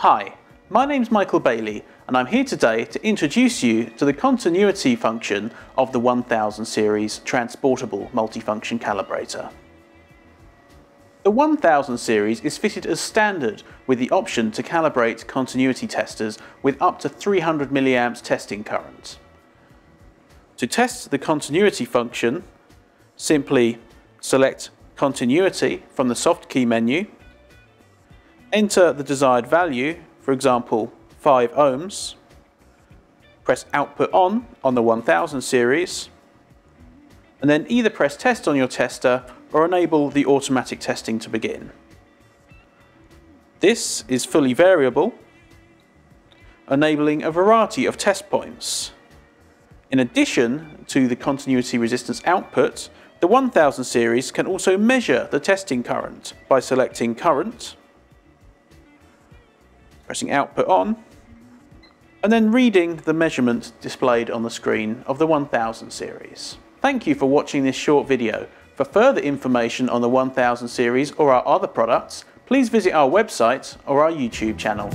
Hi, my name's Michael Bailey and I'm here today to introduce you to the continuity function of the 1000 series transportable multifunction calibrator. The 1000 series is fitted as standard with the option to calibrate continuity testers with up to 300 milliamps testing current. To test the continuity function, simply select Continuity from the soft key menu, enter the desired value, for example 5 ohms, press output on the 1000 series, and then either press test on your tester or enable the automatic testing to begin. This is fully variable, enabling a variety of test points. In addition to the continuity resistance output, the 1000 series can also measure the testing current by selecting current, pressing output on, and then reading the measurement displayed on the screen of the 1000 series. Thank you for watching this short video. For further information on the 1000 series or our other products, please visit our website or our YouTube channel.